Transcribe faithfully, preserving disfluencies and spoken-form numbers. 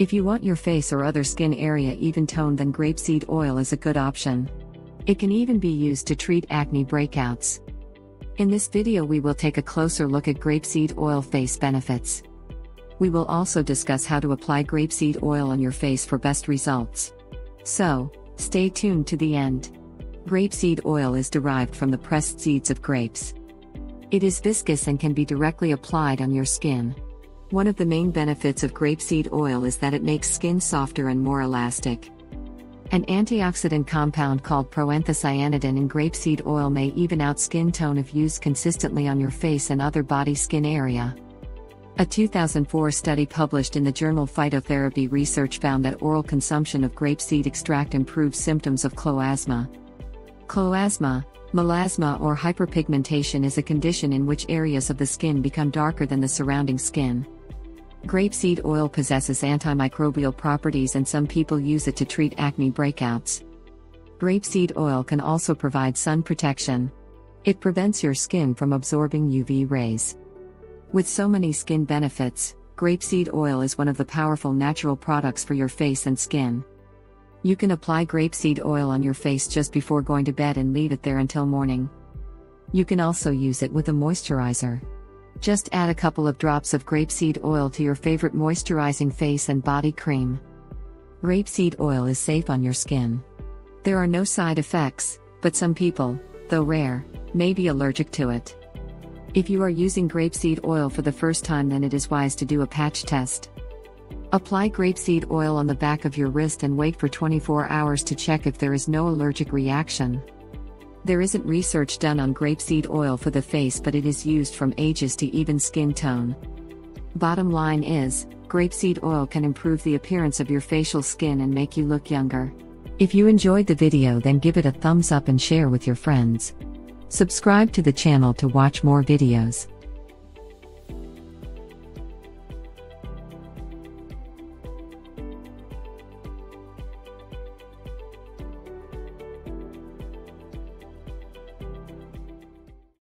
If you want your face or other skin area even toned, then grapeseed oil is a good option. It can even be used to treat acne breakouts. In this video we will take a closer look at grapeseed oil face benefits. We will also discuss how to apply grapeseed oil on your face for best results. So, stay tuned to the end. Grapeseed oil is derived from the pressed seeds of grapes. It is viscous and can be directly applied on your skin. One of the main benefits of grapeseed oil is that it makes skin softer and more elastic. An antioxidant compound called proanthocyanin in grapeseed oil may even out skin tone if used consistently on your face and other body skin area. A two thousand four study published in the journal Phytotherapy Research found that oral consumption of grapeseed extract improves symptoms of cloasma. Cloasma, melasma or hyperpigmentation is a condition in which areas of the skin become darker than the surrounding skin. Grapeseed oil possesses antimicrobial properties and some people use it to treat acne breakouts. Grapeseed oil can also provide sun protection. It prevents your skin from absorbing U V rays. With so many skin benefits, grapeseed oil is one of the powerful natural products for your face and skin. You can apply grapeseed oil on your face just before going to bed and leave it there until morning. You can also use it with a moisturizer. Just add a couple of drops of grapeseed oil to your favorite moisturizing face and body cream. Grapeseed oil is safe on your skin. There are no side effects, but some people, though rare, may be allergic to it. If you are using grapeseed oil for the first time, then it is wise to do a patch test. Apply grapeseed oil on the back of your wrist and wait for twenty-four hours to check if there is no allergic reaction. There isn't research done on grapeseed oil for the face, but it is used from ages to even skin tone. Bottom line is, grapeseed oil can improve the appearance of your facial skin and make you look younger. If you enjoyed the video, then give it a thumbs up and share with your friends. Subscribe to the channel to watch more videos.